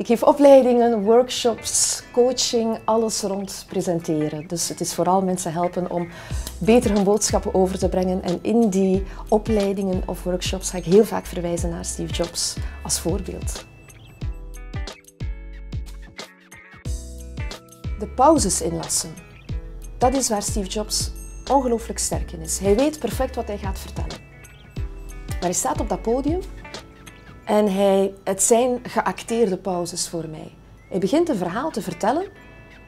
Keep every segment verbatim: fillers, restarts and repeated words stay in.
Ik geef opleidingen, workshops, coaching, alles rond presenteren. Dus het is vooral mensen helpen om beter hun boodschappen over te brengen. En in die opleidingen of workshops ga ik heel vaak verwijzen naar Steve Jobs als voorbeeld. De pauzes inlassen. Dat is waar Steve Jobs ongelooflijk sterk in is. Hij weet perfect wat hij gaat vertellen. Maar hij staat op dat podium en hij, het zijn geacteerde pauzes voor mij. Hij begint een verhaal te vertellen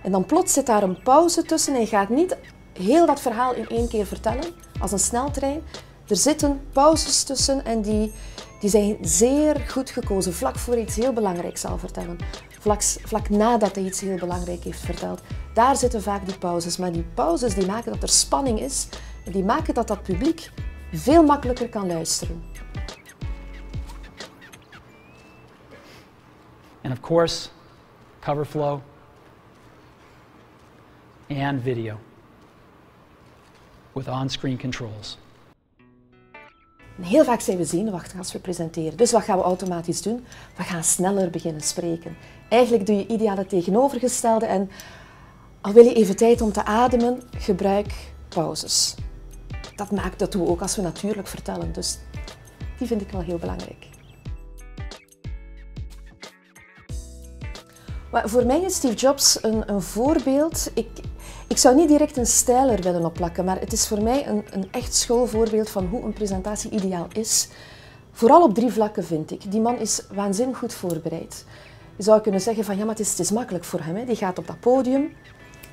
en dan plots zit daar een pauze tussen. Hij gaat niet heel dat verhaal in één keer vertellen, als een sneltrein. Er zitten pauzes tussen en die, die zijn zeer goed gekozen, vlak voor iets heel belangrijks zal vertellen. Vlak, vlak nadat hij iets heel belangrijks heeft verteld. Daar zitten vaak die pauzes. Maar die pauzes die maken dat er spanning is. En die maken dat dat publiek veel makkelijker kan luisteren. And of course, cover flow and video with on-screen controls. Heel vaak zijn we zenuwachtig als we presenteren. Dus wat gaan we automatisch doen? We gaan sneller beginnen spreken. Eigenlijk doe je ideaal het tegenovergestelde en al wil je even tijd om te ademen, gebruik pauzes. Dat maakt dat doen we ook als we natuurlijk vertellen. Dus die vind ik wel heel belangrijk. Maar voor mij is Steve Jobs een, een voorbeeld. Ik, ik zou niet direct een stijl er willen opplakken, maar het is voor mij een, een echt schoolvoorbeeld van hoe een presentatie ideaal is. Vooral op drie vlakken vind ik. Die man is waanzinnig goed voorbereid. Je zou kunnen zeggen van ja, maar het is, het is makkelijk voor hem. Hè. Die gaat op dat podium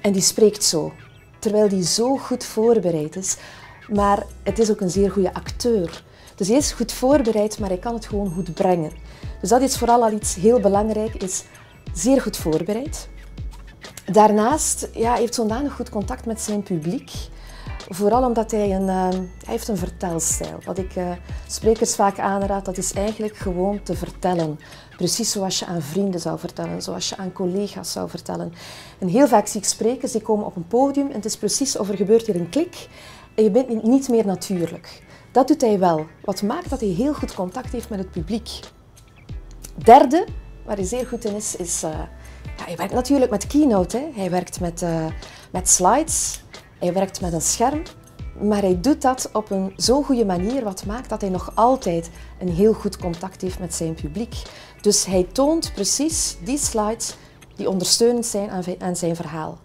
en die spreekt zo. Terwijl die zo goed voorbereid is. Maar het is ook een zeer goede acteur. Dus hij is goed voorbereid, maar hij kan het gewoon goed brengen. Dus dat is vooral al iets heel belangrijk, is zeer goed voorbereid. Daarnaast ja, heeft hij zodanig goed contact met zijn publiek. Vooral omdat hij een, uh, hij heeft een vertelstijl. Wat ik uh, sprekers vaak aanraad, dat is eigenlijk gewoon te vertellen. Precies zoals je aan vrienden zou vertellen, zoals je aan collega's zou vertellen. En heel vaak zie ik sprekers die komen op een podium en het is precies of er gebeurt hier een klik en je bent niet meer natuurlijk. Dat doet hij wel. Wat maakt dat hij heel goed contact heeft met het publiek. Derde, waar hij zeer goed in is, is... Uh, ja, hij werkt natuurlijk met Keynote, hè. Hij werkt met, uh, met slides. Hij werkt met een scherm, maar hij doet dat op een zo goede manier, wat maakt dat hij nog altijd een heel goed contact heeft met zijn publiek. Dus hij toont precies die slides die ondersteunend zijn aan zijn verhaal.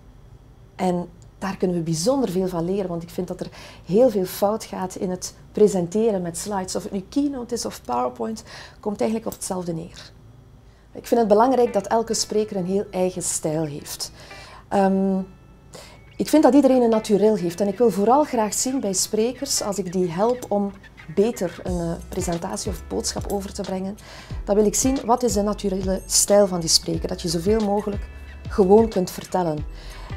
En daar kunnen we bijzonder veel van leren, want ik vind dat er heel veel fout gaat in het presenteren met slides. Of het nu Keynote is of PowerPoint, komt eigenlijk op hetzelfde neer. Ik vind het belangrijk dat elke spreker een heel eigen stijl heeft. Um, Ik vind dat iedereen een naturel heeft en ik wil vooral graag zien bij sprekers, als ik die help om beter een presentatie of boodschap over te brengen, dan wil ik zien wat is de naturele stijl van die spreker. Dat je zoveel mogelijk gewoon kunt vertellen.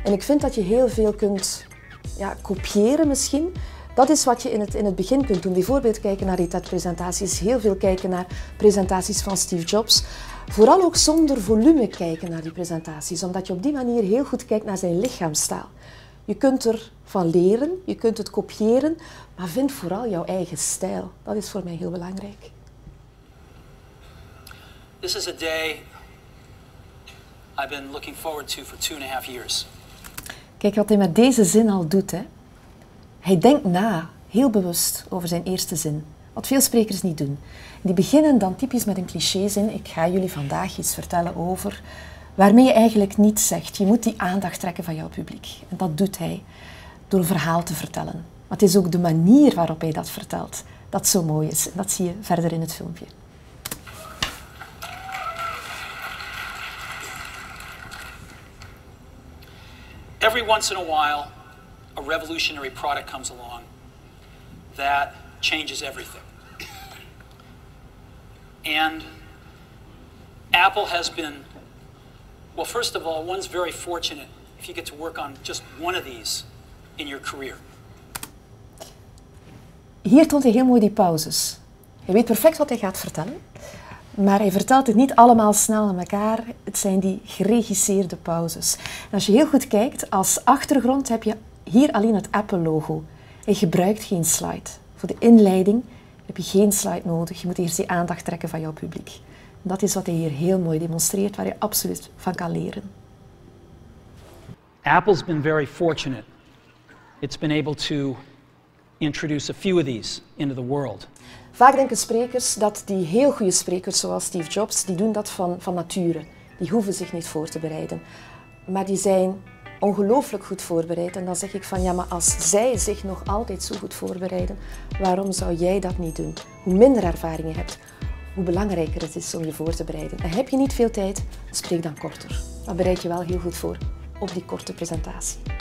En ik vind dat je heel veel kunt ja, kopiëren misschien. Dat is wat je in het, in het begin kunt doen. Bijvoorbeeld kijken naar die T E D-presentaties, heel veel kijken naar presentaties van Steve Jobs. Vooral ook zonder volume kijken naar die presentaties, omdat je op die manier heel goed kijkt naar zijn lichaamstaal. Je kunt ervan leren, je kunt het kopiëren, maar vind vooral jouw eigen stijl. Dat is voor mij heel belangrijk. This is a day I've been looking forward to for two and a half years. Kijk wat hij met deze zin al doet, hè? Hij denkt na, heel bewust, over zijn eerste zin. Wat veel sprekers niet doen. Die beginnen dan typisch met een clichézin. Ik ga jullie vandaag iets vertellen over... waarmee je eigenlijk niets zegt. Je moet die aandacht trekken van jouw publiek. En dat doet hij door een verhaal te vertellen. Maar het is ook de manier waarop hij dat vertelt dat zo mooi is. En dat zie je verder in het filmpje. Every once in a while, a revolutionary product comes along that changes everything. And Apple has been... Well, first of all, one's very fortunate if you get to work on just one of these in your career. Hier toont hij heel mooi die pauzes. Hij weet perfect wat hij gaat vertellen, maar hij vertelt het niet allemaal snel aan elkaar. Het zijn die geregisseerde pauzes. En als je heel goed kijkt, als achtergrond heb je hier alleen het Apple-logo. Hij gebruikt geen slide. Voor de inleiding heb je geen slide nodig. Je moet eerst die aandacht trekken van jouw publiek. Dat is wat hij hier heel mooi demonstreert, waar je absoluut van kan leren. Apple's been very fortunate. It's been able to introduce a few of these into the world. Vaak denken sprekers dat die heel goede sprekers, zoals Steve Jobs, die doen dat van, van nature. Die hoeven zich niet voor te bereiden. Maar die zijn ongelooflijk goed voorbereid. En dan zeg ik van, ja, maar als zij zich nog altijd zo goed voorbereiden, waarom zou jij dat niet doen? Hoe minder ervaring je hebt, hoe belangrijker het is om je voor te bereiden. En heb je niet veel tijd, spreek dan korter. Dan bereid je wel heel goed voor op die korte presentatie.